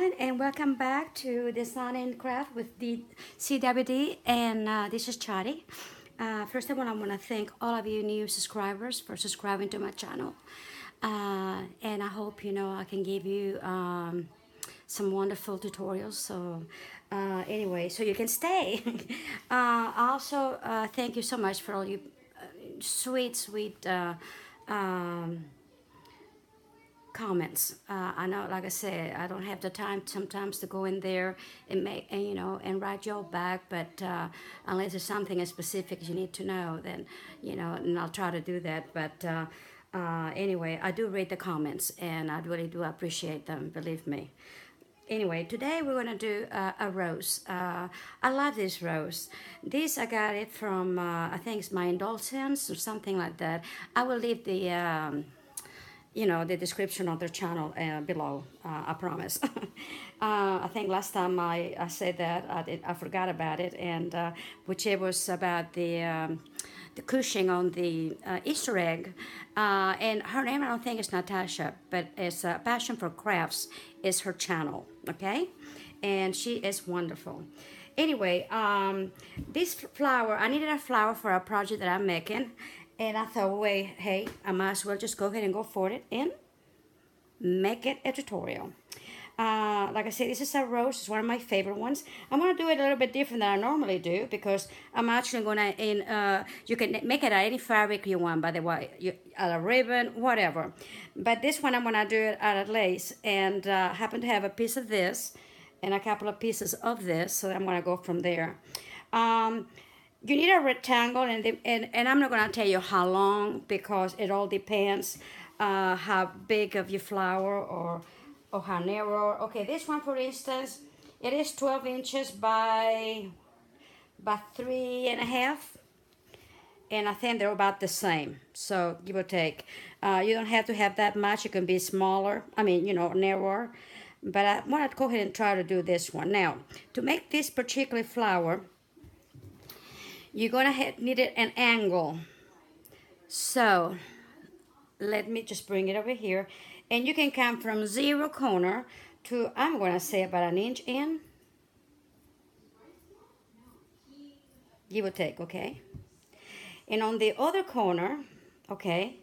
everyone, and welcome back to Design and Craft with the CWD, and this is Chadi. First of all, I want to thank all of you new subscribers for subscribing to my channel, and I hope you know I can give you some wonderful tutorials. So anyway, so you can stay. Also, thank you so much for all you sweet comments. I know, like I said, I don't have the time sometimes to go in there and make and write you all back, but unless there's something specific you need to know, then and I'll try to do that. But anyway, I do read the comments and I really do appreciate them, believe me. Anyway, today we're gonna do a rose. I love this rose. This I got it from I think it's my indulgence or something like that. I will leave the the description of their channel below, I promise. I think last time I said that I forgot about it, and which it was about the Cushing on the Easter egg, and her name I don't think is Natasha, but it's Passion for Crafts is her channel, okay, and she is wonderful. Anyway, this flower, I needed a flower for a project that I'm making. And I thought, wait, hey, I might as well just go ahead and go for it and make it a tutorial. Like I said, this is a rose. It's one of my favorite ones. I'm going to do it a little bit different than I normally do, because I'm actually going to, you can make it out of any fabric you want, by the way, out of ribbon, whatever. But this one, I'm going to do it out of lace. And I happen to have a piece of this and a couple of pieces of this, so I'm going to go from there. You need a rectangle, and I'm not going to tell you how long, because it all depends how big of your flower or how narrow. Okay, this one, for instance, it is 12 inches by 3.5, and I think they're about the same, so give or take. You don't have to have that much. It can be smaller, I mean, narrower, but I want to go ahead and try to do this one. Now, to make this particular flower, you're going to need an angle. So let me just bring it over here. And you can come from zero corner to, I'm going to say, about 1 inch in. Give or take, okay? And on the other corner, okay,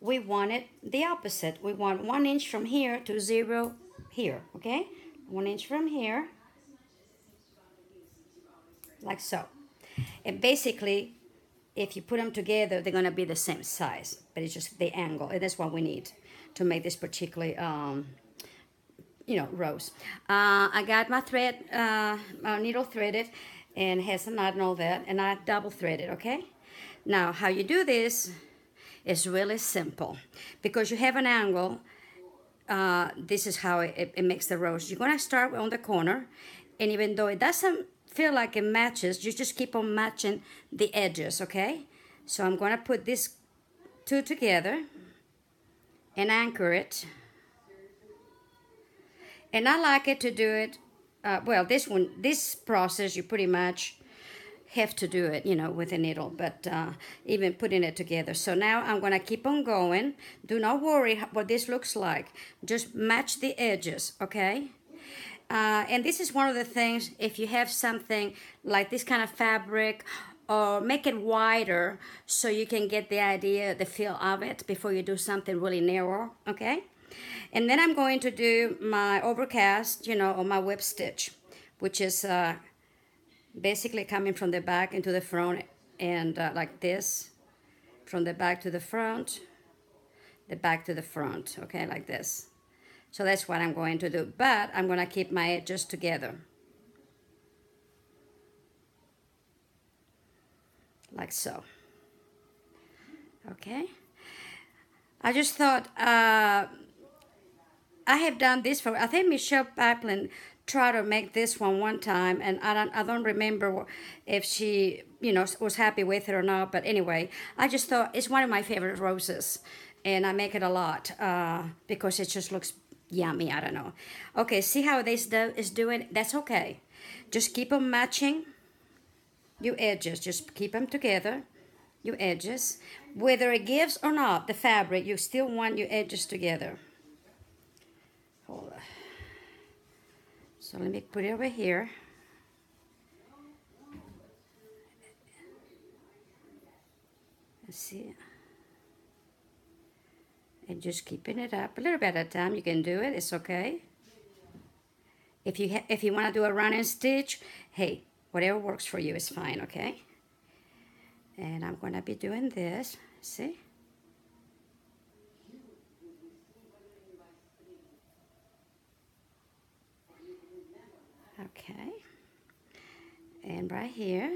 we want it the opposite. We want 1 inch from here to zero here, okay? 1 inch from here. Like so. And basically, if you put them together, they're going to be the same size, but it's just the angle, and that's what we need to make this particular rose. I got my thread, my needle threaded, and has a knot and all that, and I double threaded, okay? Now, how you do this is really simple, because you have an angle. This is how it makes the rose. You're going to start on the corner, and even though it doesn't feel like it matches, you just keep on matching the edges, okay? So I'm gonna put these two together and anchor it. And I like it to do it, well, this process, you pretty much have to do it, with a needle, but even putting it together. So now I'm gonna keep on going. Do not worry what this looks like. Just match the edges, okay? And this is one of the things, if you have something like this kind of fabric, or make it wider so you can get the idea, the feel of it, before you do something really narrow, okay? And then I'm going to do my overcast, or my whip stitch, which is basically coming from the back into the front, and like this, from the back to the back to the front, okay, like this. So that's what I'm going to do, but I'm going to keep my edges together. Like so. Okay. I just thought, I have done this for, I think Michelle Paplin tried to make this one time, and I don't remember if she, was happy with it or not, but anyway, I just thought it's one of my favorite roses, and I make it a lot because it just looks yummy, I don't know. Okay, see how this is doing? That's okay. Just keep on matching your edges. Just keep them together, your edges. Whether it gives or not the fabric, you still want your edges together. Hold on. So let me put it over here. Let's see. And just keeping it up a little bit at a time. You can do it. It's okay. If you want to do a running stitch, hey, whatever works for you is fine, okay? And I'm going to be doing this. See? Okay. And right here.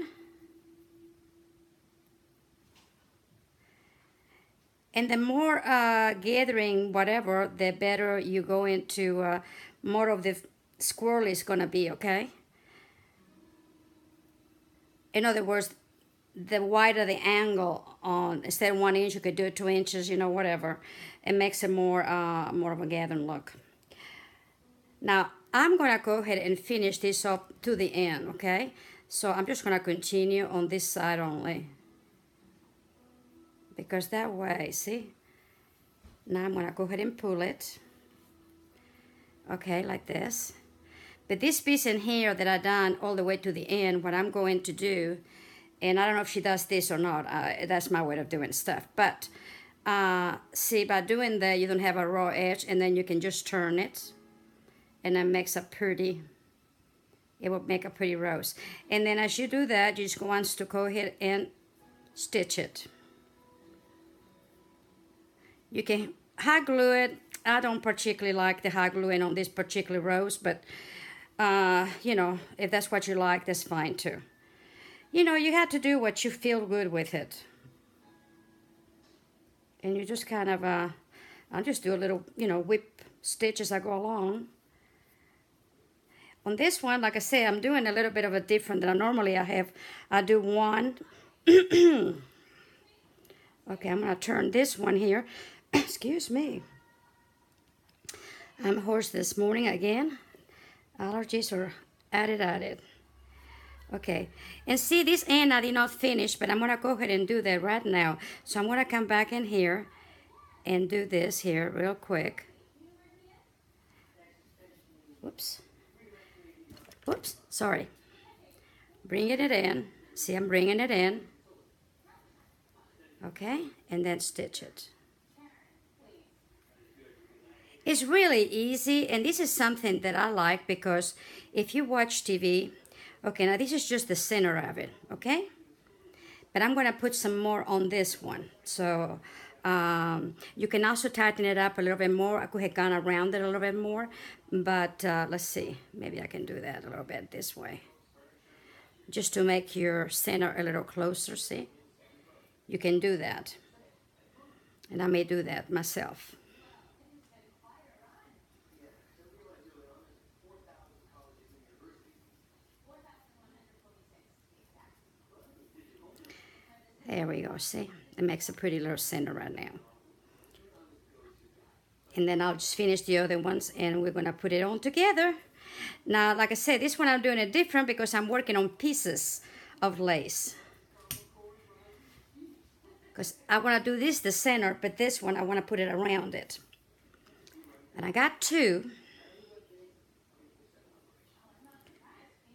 And the more gathering, whatever, the better you go into more of the squirrel is going to be, okay? In other words, the wider the angle on, instead of 1 inch, you could do 2 inches, you know, whatever. It makes it more of a gathering look. Now, I'm going to go ahead and finish this off to the end, okay? So I'm just going to continue on this side only. Because that way, see? Now I'm going to go ahead and pull it. Okay, like this. But this piece in here that I done all the way to the end, what I'm going to do, and I don't know if she does this or not, that's my way of doing stuff. But, see, by doing that, you don't have a raw edge, and then you can just turn it. And that makes a pretty, it will make a pretty rose. And then as you do that, you just want to go ahead and stitch it. You can hot glue it. I don't particularly like the hot gluing on this particular rose, but, you know, if that's what you like, that's fine too. You know, you have to do what you feel good with it. And you just kind of, I'll just do a little, you know, whip stitch as I go along. On this one, like I say, I'm doing a little bit of a different than normally I have. I do one. Okay, I'm going to turn this one here. Excuse me. I'm hoarse this morning again. Allergies are at it. Okay, and see this end I did not finish, but I'm going to go ahead and do that right now. So I'm going to come back in here and do this here real quick. Whoops. Whoops, sorry. Bringing it in. See, I'm bringing it in. Okay, and then stitch it. It's really easy, and this is something that I like because if you watch TV, okay, now this is just the center of it, okay? But I'm gonna put some more on this one. So you can also tighten it up a little bit more. I could have gone around it a little bit more, but let's see, maybe I can do that a little bit this way. Just to make your center a little closer, see? You can do that, and I may do that myself. There we go, see? It makes a pretty little center right now. And then I'll just finish the other ones, and we're gonna put it all together. Now, like I said, this one I'm doing it different because I'm working on pieces of lace. Because I want to do this, the center, but this one, I want to put it around it. And I got two.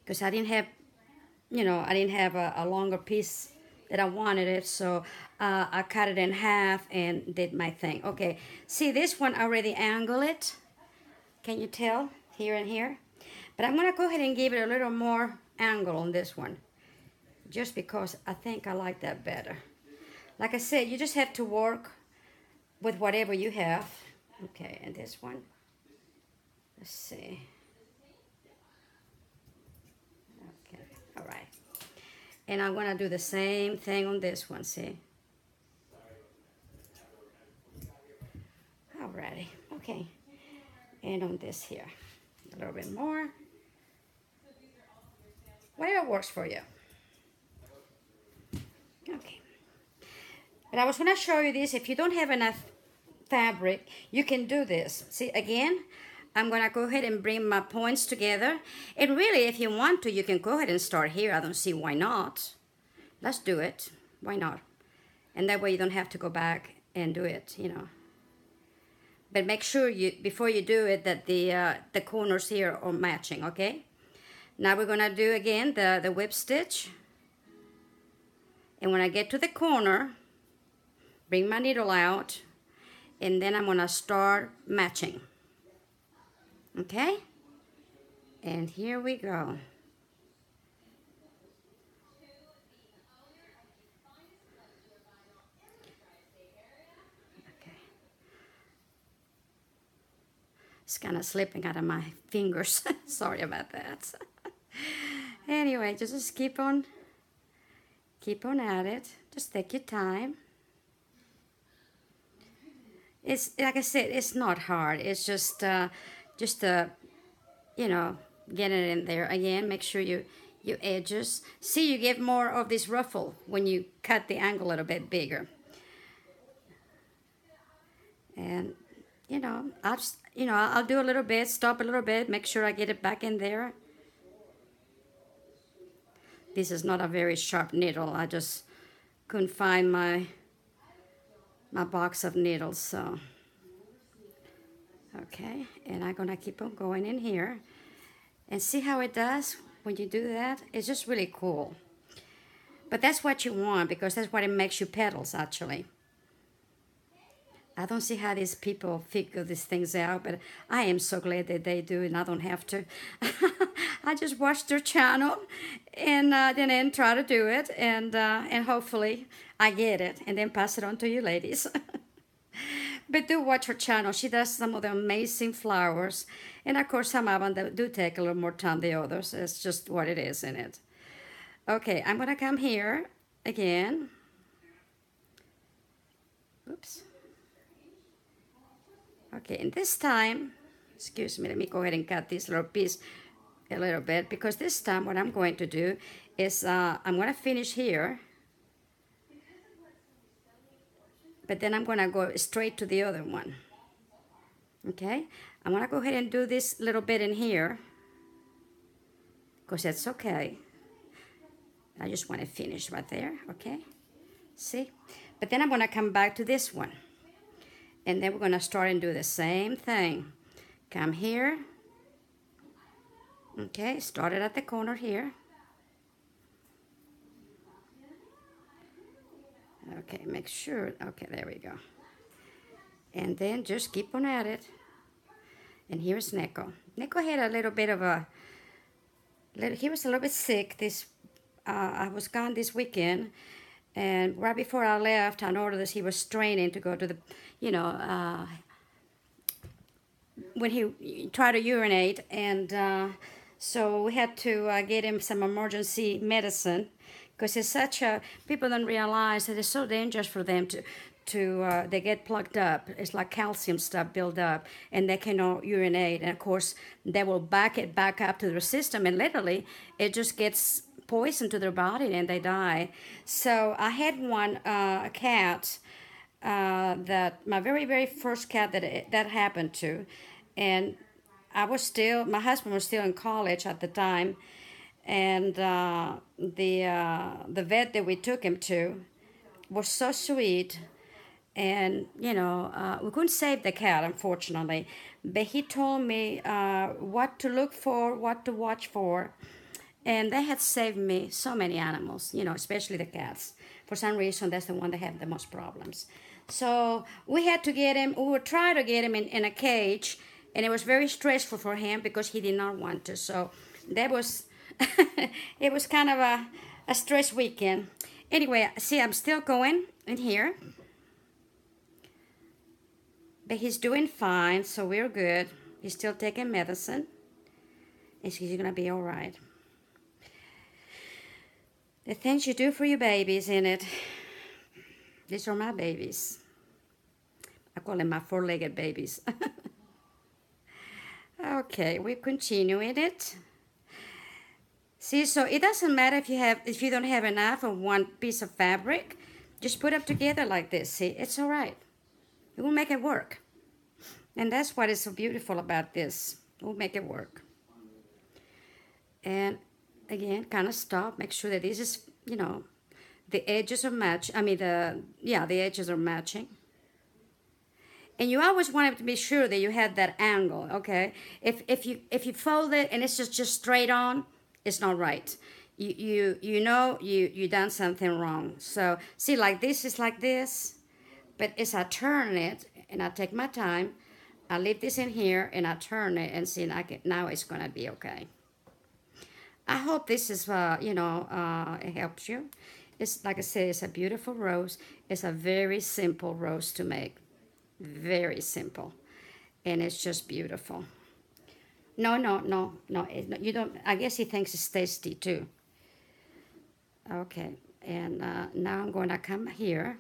Because I didn't have, you know, I didn't have a longer piece that I wanted it. So I cut it in half and did my thing. Okay, see this one, I already angle it. Can you tell? Here and here. But I'm going to go ahead and give it a little more angle on this one. Just because I think I like that better. Like I said, you just have to work with whatever you have. Okay, and this one. Let's see. Okay, all right. And I'm going to do the same thing on this one, see? All righty, okay. And on this here, a little bit more. Whatever works for you. Okay. But I was going to show you this. If you don't have enough fabric, you can do this. See, again, I'm going to go ahead and bring my points together. And really, if you want to, you can go ahead and start here. I don't see why not. Let's do it. Why not? And that way you don't have to go back and do it, you know. But make sure you, before you do it, that the corners here are matching, okay? Now we're gonna do again the whip stitch. And when I get to the corner, bring my needle out, and then I'm gonna start matching. Okay? And here we go. It's kind of slipping out of my fingers. Sorry about that. Anyway, just keep on at it. Just take your time. It's like I said, it's not hard. It's just you know, get it in there again. Make sure your edges. See, you get more of this ruffle when you cut the angle a little bit bigger. And you know, I'll do a little bit, stop a little bit, make sure I get it back in there. This is not a very sharp needle. I just couldn't find my box of needles, so. Okay, and I'm gonna keep on going in here. And see how it does when you do that? It's just really cool. But that's what you want, because that's what it makes you petals, actually. I don't see how these people figure these things out, but I am so glad that they do, and I don't have to. I just watch their channel and then try to do it, and hopefully I get it, and then pass it on to you ladies. But do watch her channel. She does some of the amazing flowers, and of course some of them do take a little more time than the others. It's just what it is in it. Okay, I'm gonna come here again. Oops. Okay, and this time, excuse me, let me go ahead and cut this little piece a little bit, because this time what I'm going to do is I'm going to finish here, but then I'm going to go straight to the other one. Okay, I'm going to go ahead and do this little bit in here, because that's okay. I just want to finish right there, okay? See? But then I'm going to come back to this one. And then we're gonna start and do the same thing. Come here. Okay, start it at the corner here. Okay, make sure, okay, there we go. And then just keep on at it. And here's Neko. Neko had a little bit of he was a little bit sick. I was gone this weekend. And right before I left, I noticed he was straining to go to the, you know, when he tried to urinate. And so we had to get him some emergency medicine, because it's such a, people don't realize that it's so dangerous for them to they get plugged up. It's like calcium stuff build up, and they cannot urinate. And of course, they will back it back up to their system, and literally it just gets poison to their body and they die. So I had one a cat that my very first cat that happened to, and my husband was still in college at the time, and the vet that we took him to was so sweet, and you know we couldn't save the cat, unfortunately, but he told me what to look for, what to watch for. And they had saved me so many animals, you know, especially the cats. For some reason, that's the one that have the most problems. So we had to get him, we would try to get him in a cage, and it was very stressful for him because he did not want to. So that was, it was kind of a stress weekend. Anyway, see, I'm still going in here. But he's doing fine, so we're good. He's still taking medicine, and he's gonna be all right. The things you do for your babies in it. These are my babies. I call them my four-legged babies. Okay, we're continuing it. See, so it doesn't matter if you don't have enough of one piece of fabric, just put it together like this. See, it's all right. It will make it work. And that's what is so beautiful about this. It will make it work. And again, kind of stop, make sure that this is, you know, the edges are matching. And you always wanted to be sure that you had that angle, okay? If you fold it and it's just straight on, it's not right. You know you done something wrong. So see, like this is like this, but as I turn it and I take my time, I leave this in here and I turn it and see, and now it's gonna be okay. I hope this is it helps you. It's like I said, it's a beautiful rose. It's a very simple rose to make. Very simple, and it's just beautiful. No, you don't. I guess he thinks it's tasty too. Okay, and now I'm going to come here,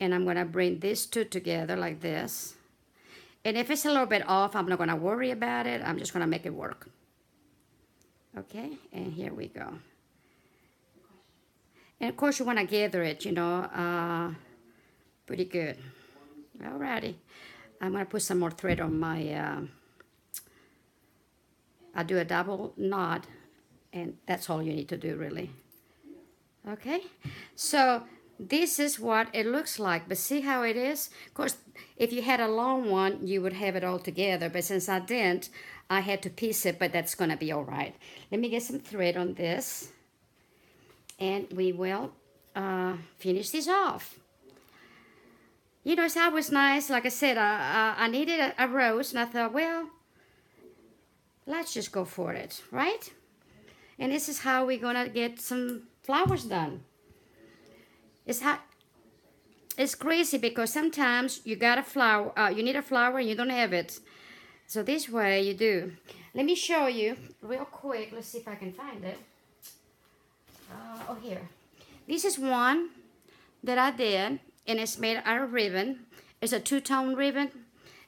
and I'm going to bring these two together like this. And if it's a little bit off, I'm not going to worry about it. I'm just going to make it work. Okay, and here we go. And of course, you want to gather it, pretty good. Alrighty, I'm gonna put some more thread on my, I do a double knot, and that's all you need to do really. Okay, so this is what it looks like, but see how it is? Of course, if you had a long one, you would have it all together, but since I didn't, I had to piece it, but that's gonna be all right. Let me get some thread on this, and we will finish this off. You know, it's always nice. Like I said, I needed a rose, and I thought, well, let's just go for it, right? And this is how we're gonna get some flowers done. It's crazy because sometimes you got a flower, you need a flower, and you don't have it. So this way you do. Let me show you real quick. Let's see if I can find it. Oh, here. This is one that I did. And it's made out of ribbon. It's a two-tone ribbon,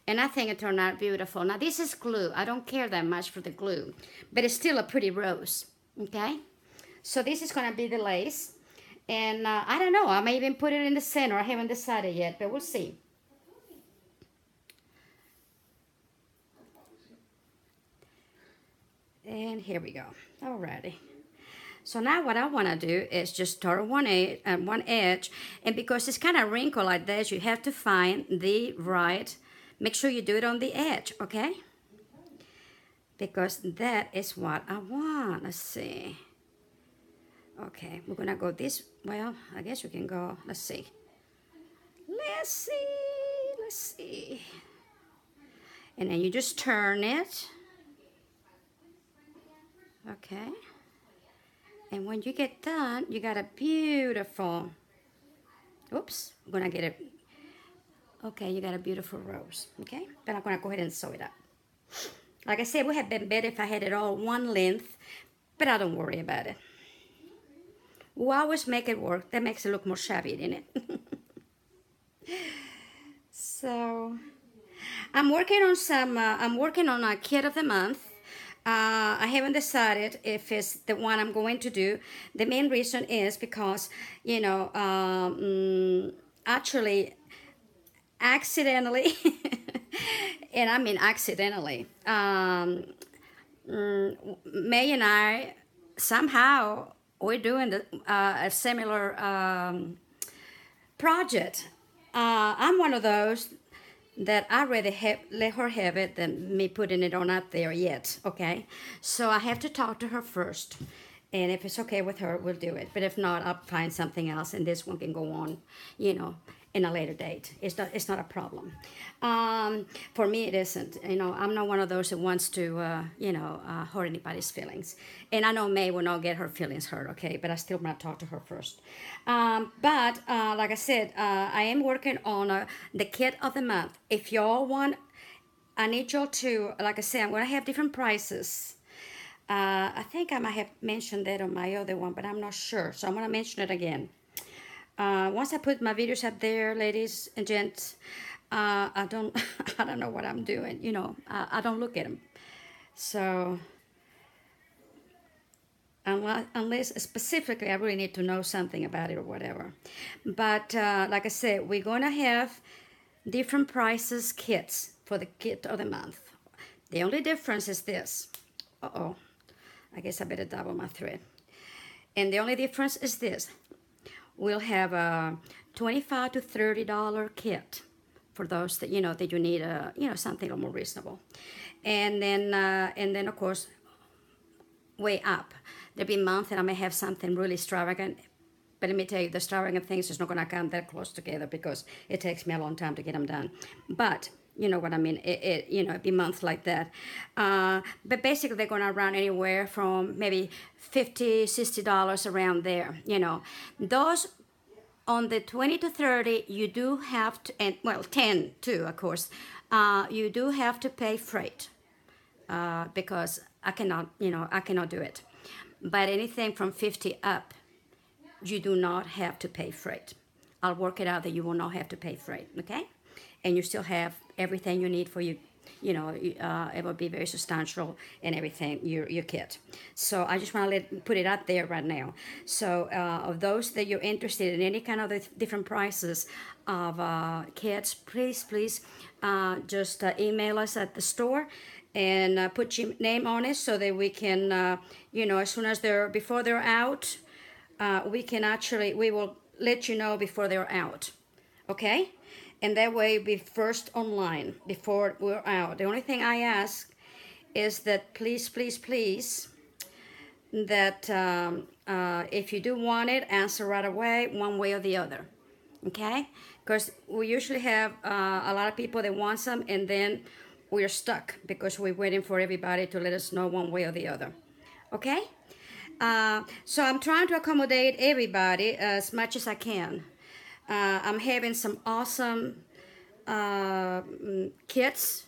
and I think it turned out beautiful. Now this is glue. I don't care that much for the glue, but it's still a pretty rose, okay? So this is gonna be the lace, and I don't know, I may even put it in the center. I haven't decided yet, but we'll see. And here we go, alrighty. So now what I want to do is just start one edge, and because it's kind of wrinkled like this, you have to find the right, make sure you do it on the edge, okay? Because that is what I want. Let's see. Okay, we're going to go this, well, I guess we can go, let's see. And then you just turn it. Okay. And when you get done, you got a beautiful, oops, I'm gonna get it. Okay, you got a beautiful rose, okay? But I'm gonna go ahead and sew it up. Like I said, it would have been better if I had it all one length, but I don't worry about it. We always make it work. That makes it look more shabby, didn't it? So, I'm working on a kit of the month. I haven't decided if it's the one I'm going to do. The main reason is because, actually, accidentally, and I mean accidentally, May and I, somehow, we're doing a similar project. I'm one of those that I rather let her have it than me putting it on up there yet, okay? So I have to talk to her first, and if it's okay with her, we'll do it. But if not, I'll find something else, and this one can go on, in a later date. It's not a problem. For me, it isn't. I'm not one of those that wants to, hurt anybody's feelings. And I know May will not get her feelings hurt, okay? But I still want to talk to her first. But like I said, I am working on the kit of the month. If y'all want, I need y'all to, like I said, I'm going to have different prices. I think I might have mentioned that on my other one, but I'm not sure. So I'm going to mention it again. Once I put my videos up there, ladies and gents, I don't know what I'm doing. I don't look at them. So unless specifically I really need to know something about it or whatever. But like I said, we're gonna have different prices kits for the kit of the month. The only difference is this. Uh-oh, I guess I better double my thread. And the only difference is this. We'll have a $25 to $30 kit for those that, you know, that you need a, you know, something a little more reasonable. And then of course, way up. There'll be months that I may have something really extravagant, but let me tell you, the extravagant things is not going to come that close together because it takes me a long time to get them done. But you know what I mean? It you know, it'd be months like that. But basically, they're going to run anywhere from maybe $50, $60 around there. You know, those on the 20 to 30, you do have to, and well, 10 too, of course. You do have to pay freight because I cannot do it. But anything from 50 up, you do not have to pay freight. I'll work it out that you will not have to pay freight, okay? And you still have everything you need for you, you know, it will be very substantial and everything, your kit. So I just want to put it out there right now. So of those that you're interested in any kind of the different prices of kits, please just email us at the store and put your name on it so that we can, you know, as soon as before they're out, we will let you know before they're out, okay? And that way, be first online before we're out. The only thing I ask is that please, that if you do want it, answer right away, one way or the other, okay? Because we usually have a lot of people that want some, and then we're stuck because we're waiting for everybody to let us know one way or the other, okay? So I'm trying to accommodate everybody as much as I can. I'm having some awesome kits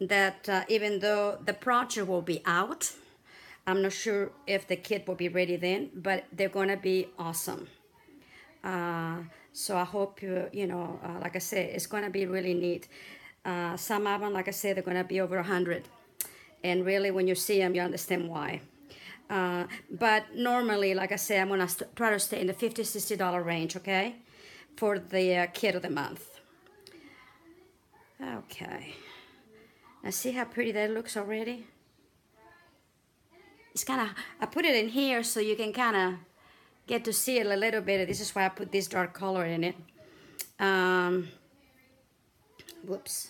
that even though the project will be out, I'm not sure if the kit will be ready then, but they're going to be awesome. So I hope, you know, like I said, it's going to be really neat. Some of them, like I said, they're going to be over 100. And really, when you see them, you understand why. But normally, like I said, I'm going to try to stay in the $50, $60 range, okay? For the kit of the month. Okay. Now see how pretty that looks already? It's kind of, I put it in here so you can kind of get to see it a little bit. This is why I put this dark color in it. Whoops.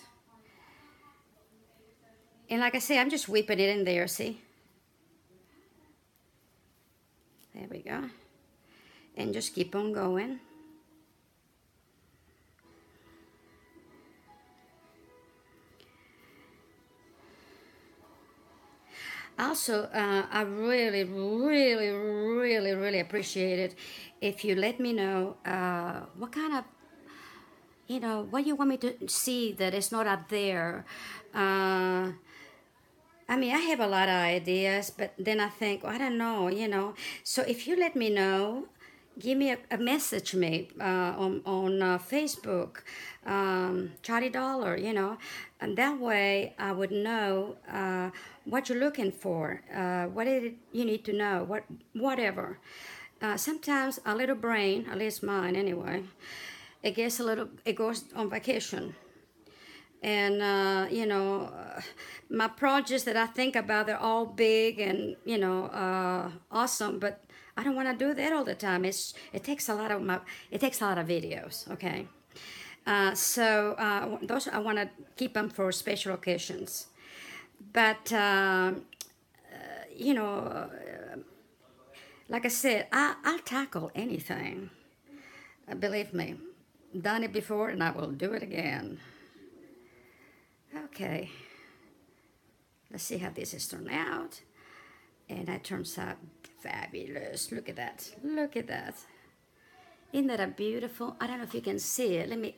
And like I say, I'm just whipping it in there, see? There we go. And just keep on going. Also, I really appreciate it if you let me know what kind of, you know, what you want me to see that is not out there. I mean, I have a lot of ideas, but then I think, oh, I don't know, you know. So if you let me know, give me a message me on Facebook, Chari Dollar, you know, and that way I would know what you're looking for, what is it you need to know, whatever. Sometimes a little brain, at least mine anyway, it goes on vacation. And, you know, my projects that I think about, they're all big and, you know, awesome, but I don't want to do that all the time. It takes a lot of videos, okay? So those I want to keep them for special occasions. But you know, like I said, I'll tackle anything. Believe me, done it before, and I will do it again. Okay, let's see how this is turned out, and that turns out. Fabulous. Look at that. Look at that. Isn't that a beautiful? I don't know if you can see it. Let me.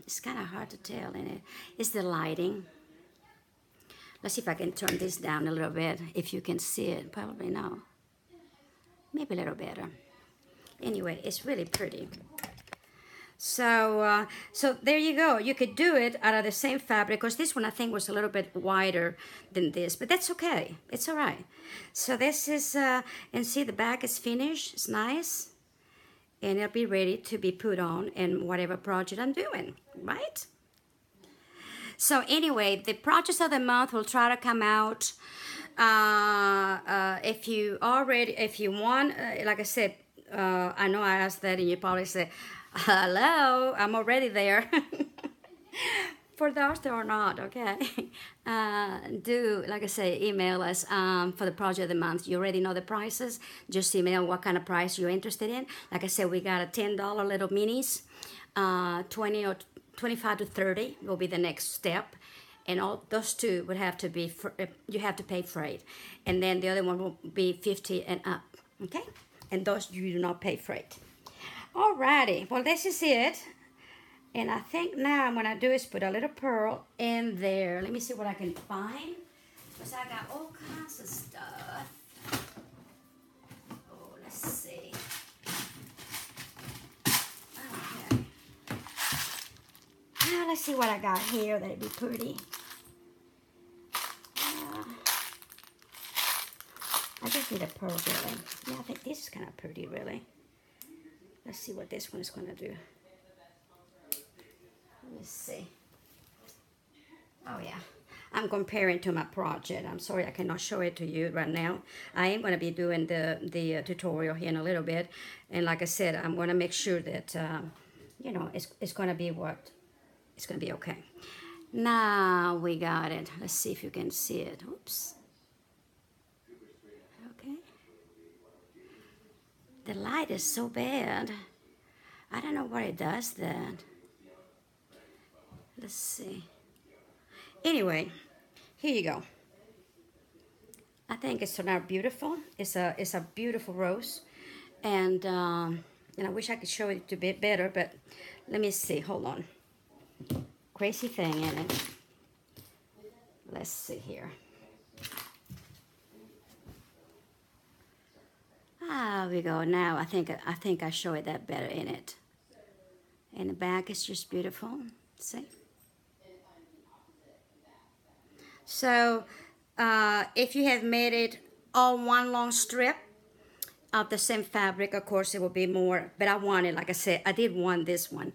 It's kind of hard to tell, isn't it? It's the lighting. Let's see if I can turn this down a little bit, if you can see it. Probably no. Maybe a little better. Anyway, it's really pretty. So there you go. You could do it out of the same fabric, because this one I think was a little bit wider than this, but that's okay. It's all right. So this is, and see the back is finished. It's nice. And it'll be ready to be put on in whatever project I'm doing, right? So anyway, the projects of the month will try to come out. If you want, like I said, I know I asked that and you probably said, Hello, I'm already there. For those that are not, okay, do, like I say, email us for the project of the month. You already know the prices. Just email what kind of price you're interested in. Like I said, we got a $10 little minis, 20 or 25 to 30 will be the next step. And all those two would have to be, you have to pay freight. And then the other one will be 50 and up, okay? And those you do not pay freight. Alrighty, well this is it. And I think now I'm gonna do is put a little pearl in there. Let me see what I can find. Because I got all kinds of stuff. Oh, let's see. Okay. Now let's see what I got here that'd be pretty. I just need a pearl, really. Yeah, I think this is kind of pretty, really. Let's see what this one is gonna do. Let me see. Oh yeah, I'm comparing to my project. I'm sorry I cannot show it to you right now. I am going to be doing the tutorial here in a little bit, and like I said, I'm going to make sure that you know, it's going to be what it's going to be. Okay, now we got it. Let's see if you can see it. Oops. Okay, the light is so bad, I don't know why it does that. Let's see. Anyway, here you go. I think it's turned out beautiful. It's a beautiful rose, and I wish I could show it a bit better, but let me see. Hold on. Crazy thing in it. Let's see here. Ah, we go now. I think I show it that better in it. And the back is just beautiful. See. So if you have made it all one long strip of the same fabric, of course it will be more, but I wanted, like I said, I did want this one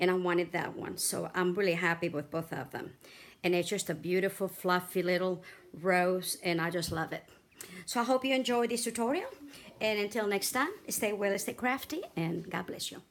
and I wanted that one, so I'm really happy with both of them. And it's just a beautiful fluffy little rose, and I just love it. So I hope you enjoyed this tutorial, and until next time, stay well, stay crafty, and God bless you.